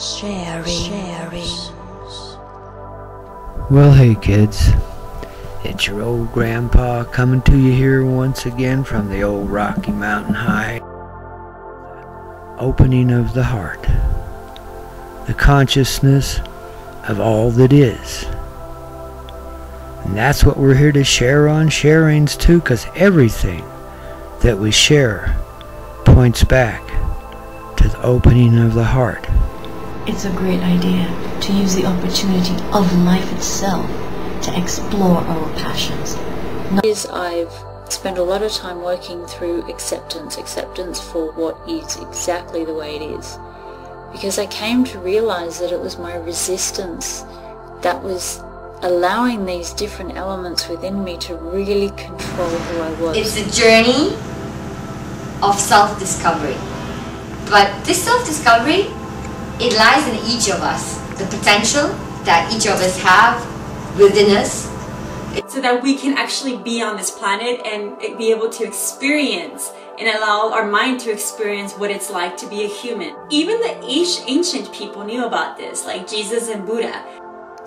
Sharing. Well, hey kids, it's your old grandpa coming to you here once again from the old Rocky Mountain High. Opening of the heart, the consciousness of all that is. And that's what we're here to share on Sharings too, because everything that we share points back to the opening of the heart. It's a great idea to use the opportunity of life itself to explore our passions. I've spent a lot of time working through acceptance for what is exactly the way it is, because I came to realize that it was my resistance that was allowing these different elements within me to really control who I was. It's a journey of self-discovery, but this self-discovery, it lies in each of us, the potential that each of us have within us, so that we can actually be on this planet and be able to experience and allow our mind to experience what it's like to be a human. Even the ancient people knew about this, like Jesus and Buddha.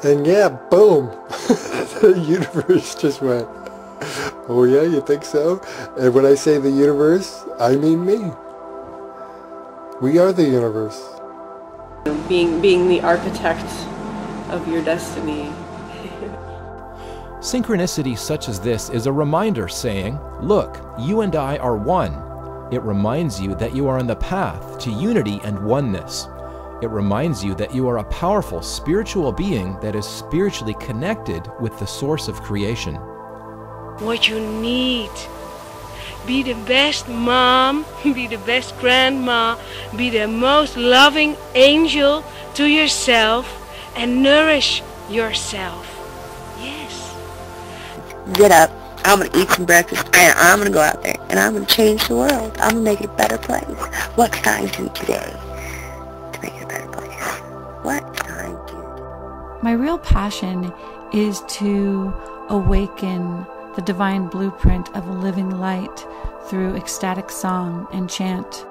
And yeah, boom, the universe just went, oh yeah, you think so? And when I say the universe, I mean me. We are the universe. Being the architect of your destiny. Synchronicity such as this is a reminder saying, look, you and I are one. It reminds you that you are on the path to unity and oneness. It reminds you that you are a powerful spiritual being that is spiritually connected with the source of creation. What you need. Be the best mom, be the best grandma, be the most loving angel to yourself and nourish yourself. Get up, I'm going to eat some breakfast, and I'm going to go out there, and I'm going to change the world. I'm going to make it a better place. What can I do today to make it a better place? What can I do? My real passion is to awaken the divine blueprint of a living light through ecstatic song and chant.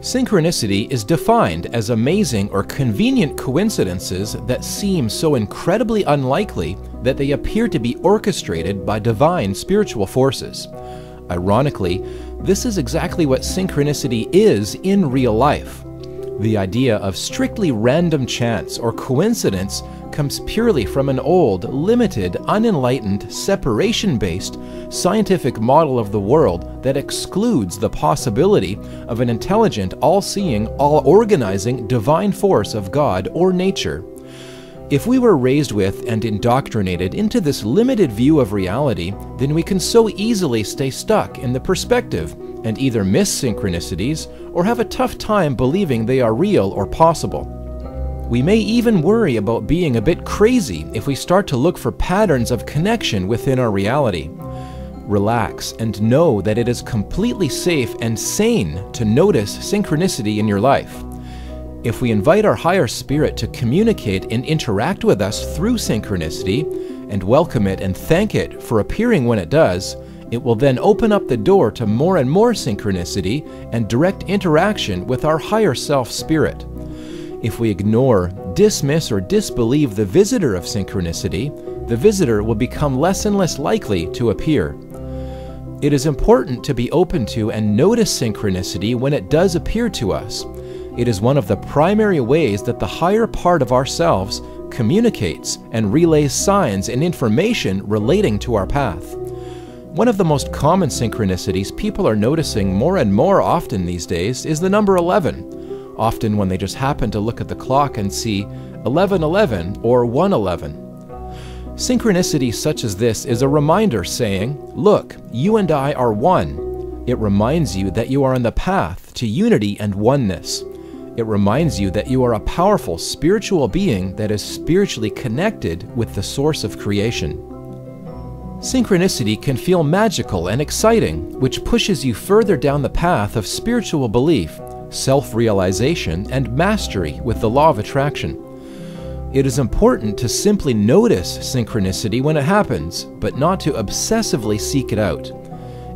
Synchronicity is defined as amazing or convenient coincidences that seem so incredibly unlikely that they appear to be orchestrated by divine spiritual forces. Ironically, this is exactly what synchronicity is in real life. The idea of strictly random chance or coincidence comes purely from an old, limited, unenlightened, separation-based scientific model of the world that excludes the possibility of an intelligent, all-seeing, all-organizing divine force of God or nature. If we were raised with and indoctrinated into this limited view of reality, then we can so easily stay stuck in the perspective and either miss synchronicities or have a tough time believing they are real or possible. We may even worry about being a bit crazy if we start to look for patterns of connection within our reality. Relax and know that it is completely safe and sane to notice synchronicity in your life. If we invite our higher spirit to communicate and interact with us through synchronicity, and welcome it and thank it for appearing when it does, it will then open up the door to more and more synchronicity and direct interaction with our higher self spirit. If we ignore, dismiss, or disbelieve the visitor of synchronicity, the visitor will become less and less likely to appear. It is important to be open to and notice synchronicity when it does appear to us. It is one of the primary ways that the higher part of ourselves communicates and relays signs and information relating to our path. One of the most common synchronicities people are noticing more and more often these days is the number 11. Often when they just happen to look at the clock and see 11:11 or 1:11. Synchronicity such as this is a reminder saying, look, you and I are one. It reminds you that you are on the path to unity and oneness. It reminds you that you are a powerful spiritual being that is spiritually connected with the source of creation. Synchronicity can feel magical and exciting, which pushes you further down the path of spiritual belief self-realization, and mastery with the law of attraction. It is important to simply notice synchronicity when it happens, but not to obsessively seek it out.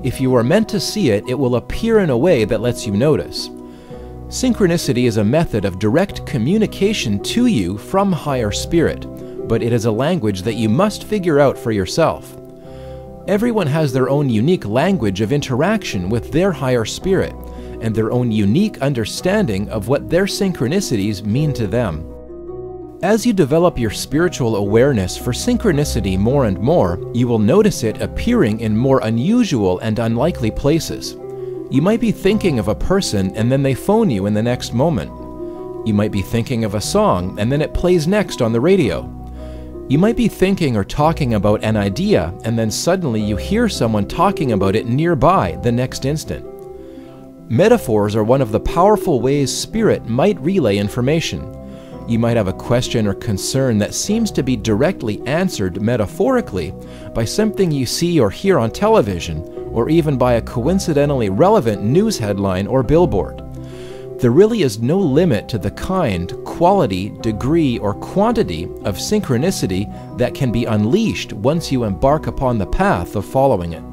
If you are meant to see it, it will appear in a way that lets you notice. Synchronicity is a method of direct communication to you from higher spirit, but it is a language that you must figure out for yourself. Everyone has their own unique language of interaction with their higher spirit and their own unique understanding of what their synchronicities mean to them. As you develop your spiritual awareness for synchronicity more and more, you will notice it appearing in more unusual and unlikely places. You might be thinking of a person and then they phone you in the next moment. You might be thinking of a song and then it plays next on the radio. You might be thinking or talking about an idea and then suddenly you hear someone talking about it nearby the next instant. Metaphors are one of the powerful ways spirit might relay information. You might have a question or concern that seems to be directly answered metaphorically by something you see or hear on television, or even by a coincidentally relevant news headline or billboard. There really is no limit to the kind, quality, degree, or quantity of synchronicity that can be unleashed once you embark upon the path of following it.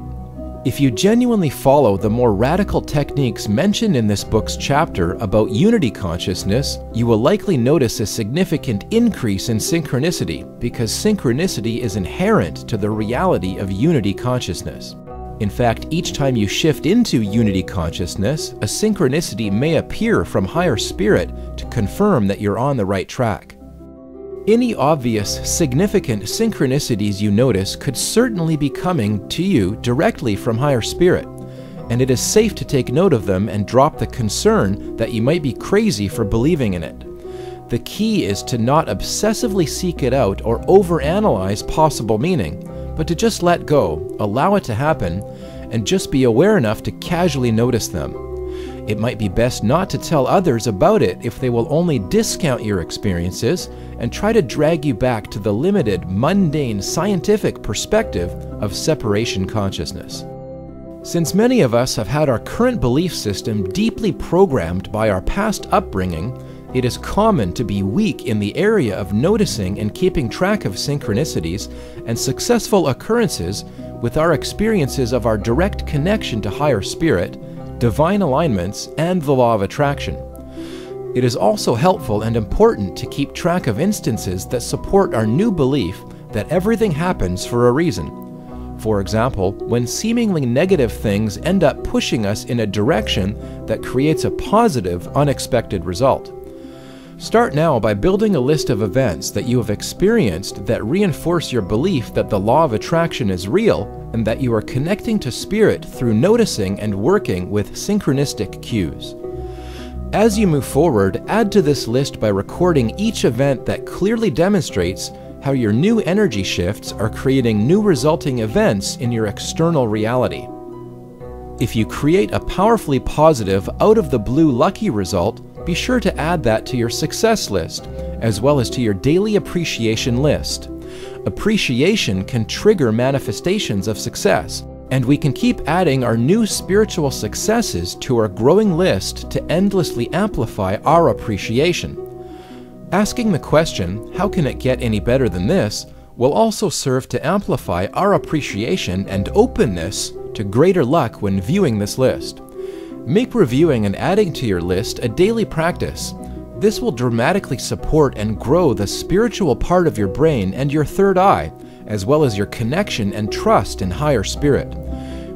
If you genuinely follow the more radical techniques mentioned in this book's chapter about unity consciousness, you will likely notice a significant increase in synchronicity, because synchronicity is inherent to the reality of unity consciousness. In fact, each time you shift into unity consciousness, a synchronicity may appear from higher spirit to confirm that you're on the right track. Any obvious, significant synchronicities you notice could certainly be coming to you directly from higher spirit, and it is safe to take note of them and drop the concern that you might be crazy for believing in it. The key is to not obsessively seek it out or overanalyze possible meaning, but to just let go, allow it to happen, and just be aware enough to casually notice them. It might be best not to tell others about it if they will only discount your experiences and try to drag you back to the limited, mundane, scientific perspective of separation consciousness. Since many of us have had our current belief system deeply programmed by our past upbringing, it is common to be weak in the area of noticing and keeping track of synchronicities and successful occurrences with our experiences of our direct connection to higher spirit, divine alignments, and the law of attraction. It is also helpful and important to keep track of instances that support our new belief that everything happens for a reason. For example, when seemingly negative things end up pushing us in a direction that creates a positive, unexpected result. Start now by building a list of events that you have experienced that reinforce your belief that the law of attraction is real and that you are connecting to spirit through noticing and working with synchronistic cues. As you move forward, add to this list by recording each event that clearly demonstrates how your new energy shifts are creating new resulting events in your external reality. If you create a powerfully positive, out-of-the-blue lucky result, be sure to add that to your success list, as well as to your daily appreciation list. Appreciation can trigger manifestations of success, and we can keep adding our new spiritual successes to our growing list to endlessly amplify our appreciation. Asking the question, how can it get any better than this, will also serve to amplify our appreciation and openness to greater luck when viewing this list. Make reviewing and adding to your list a daily practice. This will dramatically support and grow the spiritual part of your brain and your third eye, as well as your connection and trust in higher spirit.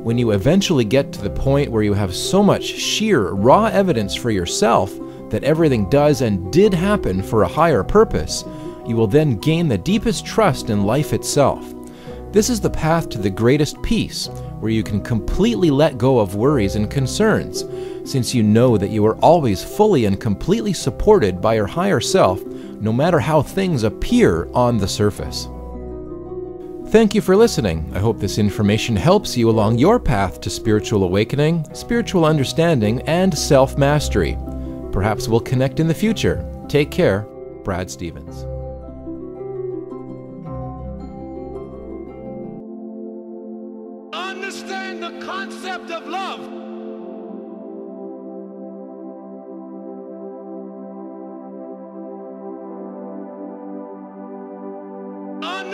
When you eventually get to the point where you have so much sheer, raw evidence for yourself that everything does and did happen for a higher purpose, you will then gain the deepest trust in life itself. This is the path to the greatest peace, where you can completely let go of worries and concerns, since you know that you are always fully and completely supported by your higher self, no matter how things appear on the surface. Thank you for listening. I hope this information helps you along your path to spiritual awakening, spiritual understanding, and self-mastery. Perhaps we'll connect in the future. Take care. Brad Stevens. Understand the concept of love.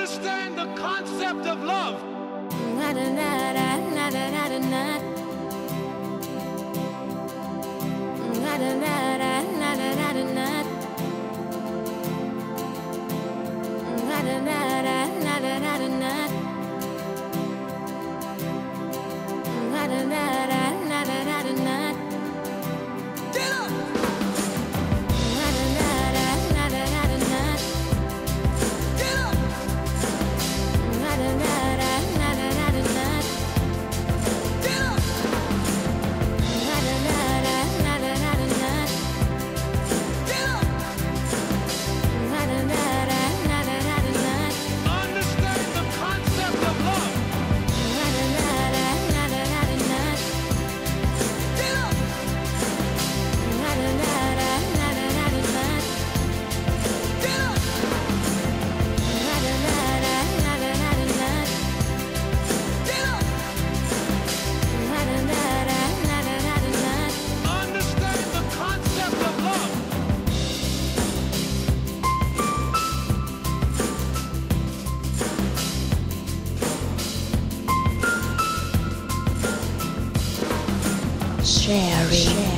understand the concept of love. Get up! Sharing.